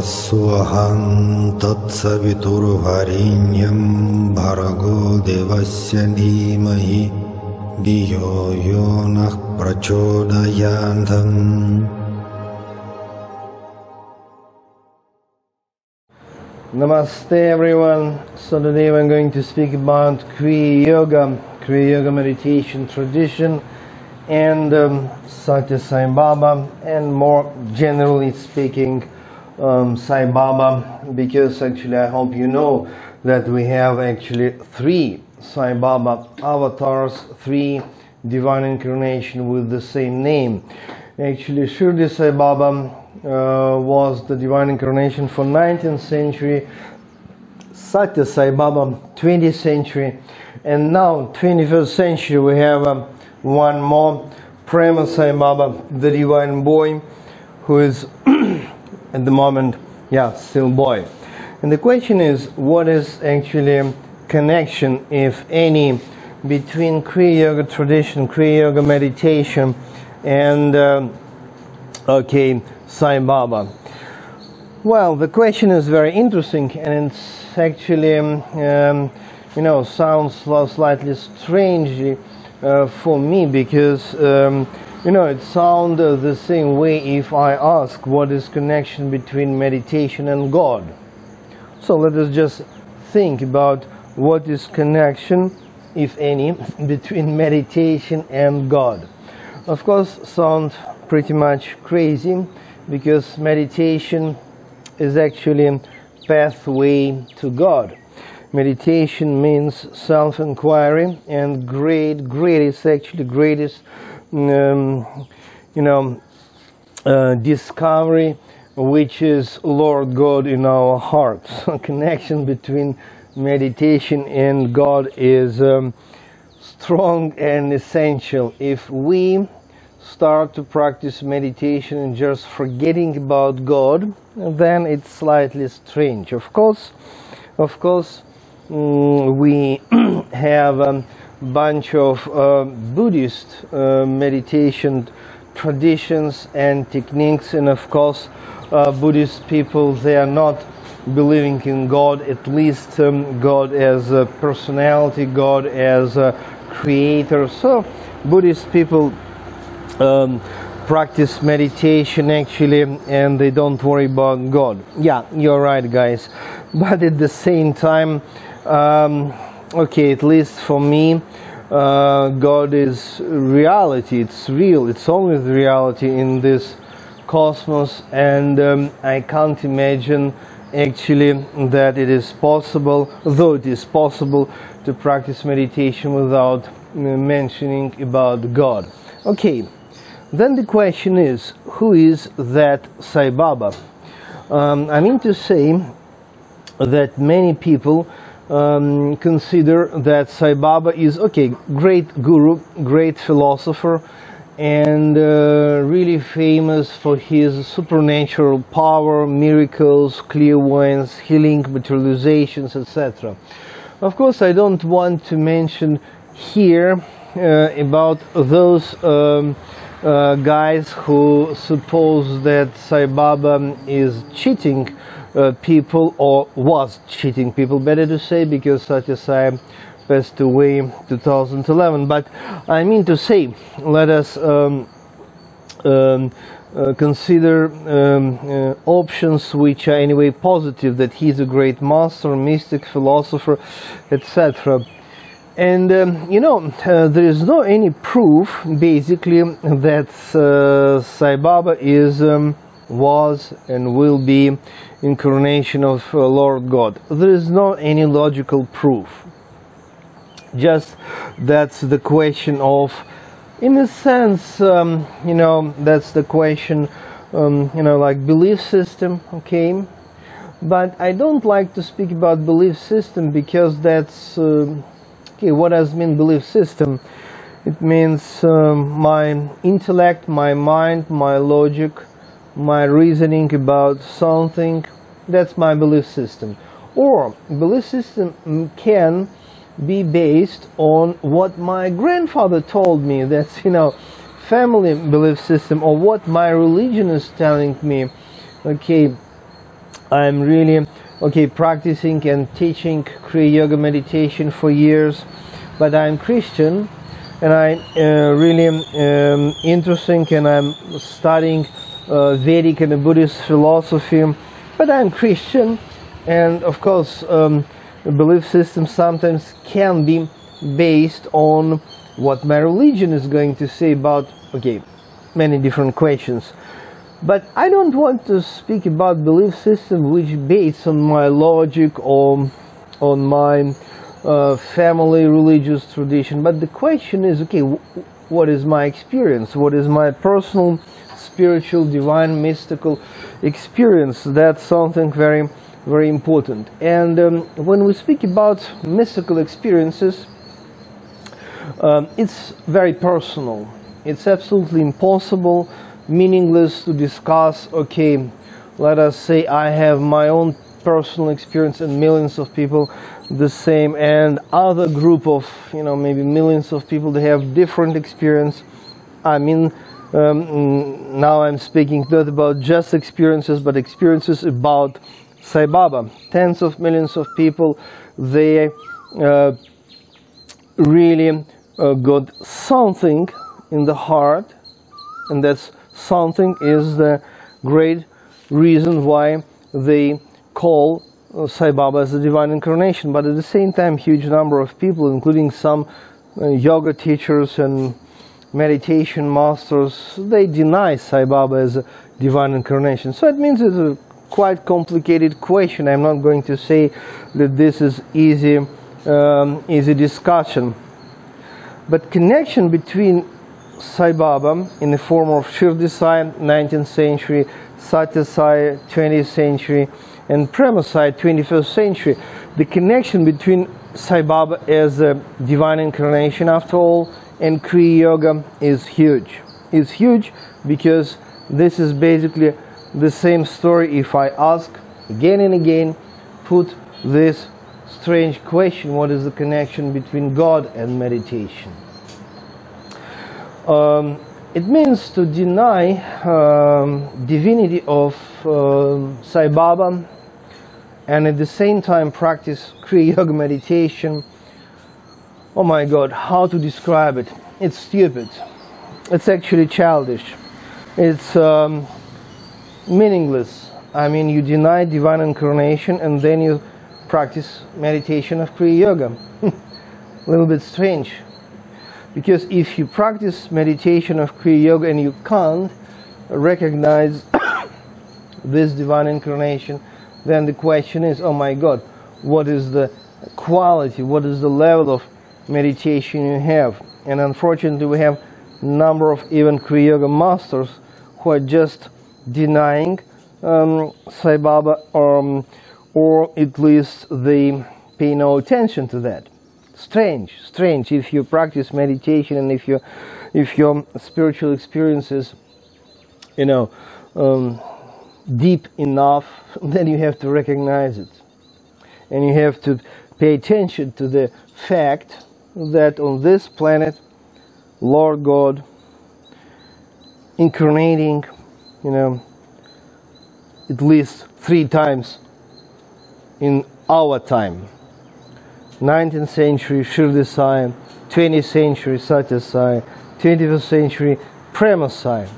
Swaham Tatsavituruharinyam Bhargo Devasya Dhimahi Dhiyo Yonah Prachodayandham. Namaste everyone. So today I'm going to speak about Kriya Yoga meditation tradition and Sathya Sai Baba, and more generally speaking Sai Baba, because actually I hope you know that we have actually three Sai Baba avatars, three divine incarnation with the same name. Actually Shirdi Sai Baba was the divine incarnation for 19th century, Sathya Sai Baba 20th century, and now 21st century we have one more, Prema Sai Baba, the divine boy, who is at the moment, yeah, still boy. And the question is, what is actually connection, if any, between Kriya Yoga tradition, Kriya Yoga meditation and Sai Baba? Well, the question is very interesting, and it's actually, you know, sounds slightly strange for me, because you know, it sounds the same way if I ask what is connection between meditation and God. So let us just think about what is connection, if any, between meditation and God. Of course, sounds pretty much crazy, because meditation is actually a pathway to God. Meditation means self-inquiry, and greatest you know, discovery, which is Lord God in our hearts. Connection between meditation and God is strong and essential. If we start to practice meditation and just forgetting about God, then it's slightly strange. Of course, we have bunch of Buddhist meditation traditions and techniques, and of course Buddhist people, they are not believing in God, at least God as a personality, God as a creator. So Buddhist people practice meditation actually, and they don't worry about God. Yeah, you're right, guys, but at the same time, okay, at least for me, God is reality, it's real, it's always reality in this cosmos, and I can't imagine actually that it is possible, though it is possible, to practice meditation without mentioning about God. Okay, then the question is, who is that Sai Baba? I mean to say that many people consider that Sai Baba is, okay, great guru, great philosopher, and really famous for his supernatural power, miracles, clairvoyance, healing, materializations, etc. Of course, I don't want to mention here about those guys who suppose that Sai Baba is cheating people, or was cheating people, better to say, because Sathya Sai passed away in 2011. But I mean to say, let us consider options which are anyway positive, that he's a great master, mystic, philosopher, etc. And you know, there is no any proof basically that Sai Baba is was and will be incarnation of Lord God. There is no any logical proof. Just that's the question of, in a sense, you know, that's the question, you know, like belief system, okay? But I don't like to speak about belief system, because that's, okay, what does mean belief system? It means my intellect, my mind, my logic, my reasoning about something. That's my belief system. Or belief system can be based on what my grandfather told me, that's, you know, family belief system, or what my religion is telling me, okay, I'm really practicing and teaching Kriya Yoga meditation for years, but I'm Christian and I'm really interested and I'm studying Vedic and the Buddhist philosophy, but I'm Christian, and of course the belief system sometimes can be based on what my religion is going to say about many different questions. But I don't want to speak about belief system which based on my logic or on my family religious tradition, but the question is, what is my experience, what is my personal spiritual, divine, mystical experience? That's something very, very important. And when we speak about mystical experiences, it's very personal. It's absolutely impossible, meaningless to discuss, let us say I have my own personal experience and millions of people the same, and other group of, maybe millions of people, they have different experience. I mean, now I'm speaking not about just experiences, but experiences about Sai Baba. Tens of millions of people, they really got something in the heart, and that's something is the great reason why they call Sai Baba as the divine incarnation. But at the same time, huge number of people, including some yoga teachers and meditation masters, they deny Sai Baba as a divine incarnation. So it means it's a quite complicated question. I'm not going to say that this is easy, easy discussion. But connection between Sai Baba in the form of Shirdi Sai 19th century, Sathya Sai 20th century, and Prema Sai 21st century, the connection between Sai Baba as a divine incarnation after all and Kriya Yoga is huge. It's huge because this is basically the same story. If I ask again and again, put this strange question, what is the connection between God and meditation? It means to deny divinity of Sai Baba and at the same time practice Kriya Yoga meditation. Oh my God, how to describe it? It's stupid. It's actually childish. It's meaningless. I mean, you deny divine incarnation and then you practice meditation of Kriya Yoga. A little bit strange. Because if you practice meditation of Kriya Yoga and you can't recognize this divine incarnation, then the question is, oh my God, what is the quality, what is the level of meditation you have? And unfortunately we have number of even Kriya Yoga masters who are just denying Sai Baba, or at least they pay no attention to that. Strange. If you practice meditation and if your spiritual experience is deep enough, then you have to recognize it and you have to pay attention to the fact that on this planet Lord God incarnating at least 3 times in our time. 19th century Shirdi Sai, 20th century Sathya Sai, 21st century Prema Sai.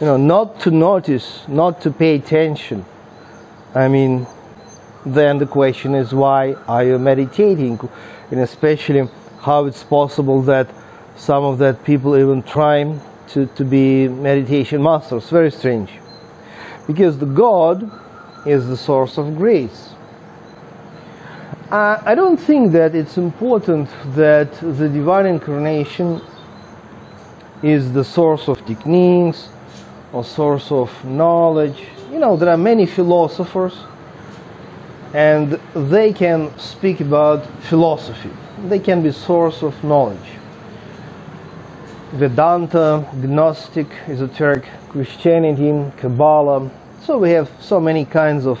Not to notice, not to pay attention. I mean, then the question is, why are you meditating? And especially how it's possible that some of that people even try to be meditation masters. Very strange. Because the God is the source of grace. I don't think that it's important that the divine incarnation is the source of techniques or source of knowledge. There are many philosophers and they can speak about philosophy. They can be source of knowledge. Vedanta, Gnostic, Esoteric Christianity, Kabbalah. So we have so many kinds of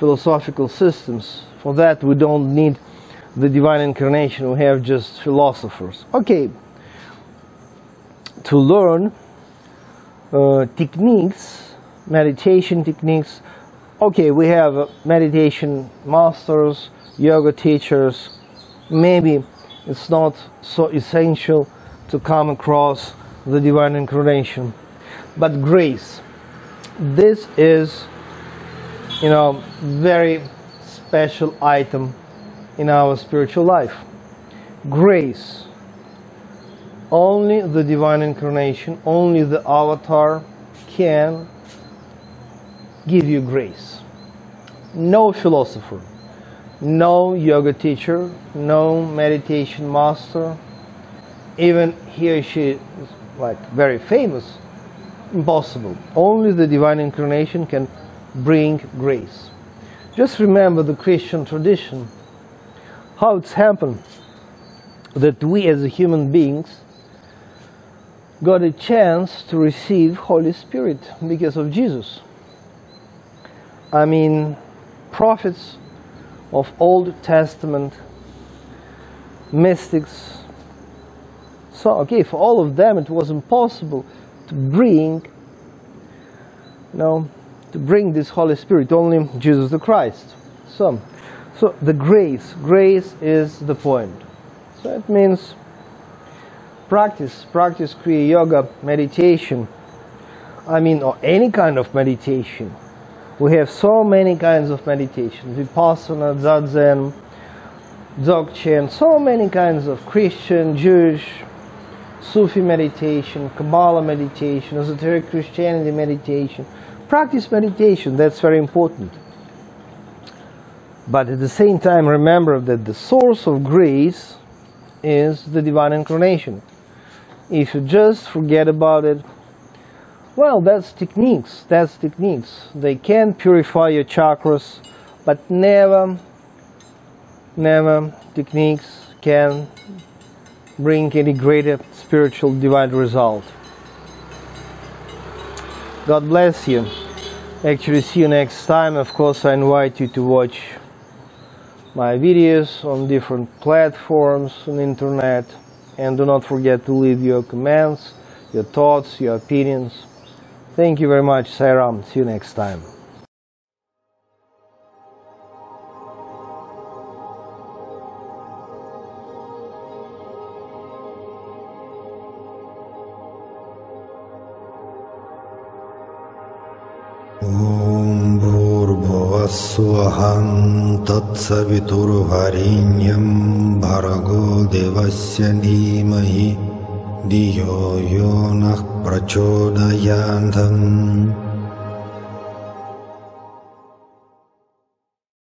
philosophical systems. For that we don't need the divine incarnation, we have just philosophers. To learn techniques, meditation techniques, Okay, we have meditation masters, yoga teachers. Maybe it's not so essential to come across the divine incarnation, but grace, this is, you know, very special item in our spiritual life. Grace, only the divine incarnation, only the avatar can give you grace. No philosopher, no yoga teacher, no meditation master, even he or she is like very famous, impossible. Only the divine incarnation can bring grace. Just remember the Christian tradition, how it's happened that we as human beings got a chance to receive Holy Spirit because of Jesus. I mean, prophets of Old Testament, mystics. So, okay, for all of them it was impossible to bring, you know, to bring this Holy Spirit, only Jesus the Christ. So the grace is the point. So it means practice Kriya Yoga meditation. I mean, or any kind of meditation. We have so many kinds of meditation: Vipassana, Zadzen, Dzogchen, so many kinds of Christian, Jewish, Sufi meditation, Kabbalah meditation, esoteric Christianity meditation. Practice meditation, that's very important. But at the same time, remember that the source of grace is the divine incarnation. If you just forget about it, well, that's techniques. They can purify your chakras, but never techniques can bring any greater spiritual divine result. God bless you. Actually, see you next time. Of course, I invite you to watch my videos on different platforms on the internet, and do not forget to leave your comments, your thoughts, your opinions. Thank you very much. Sairam. See you next time. Swaham Tatsavituruharinyam Bhargo Devasya Dhimahi Diyo Yonah Prachodayandham.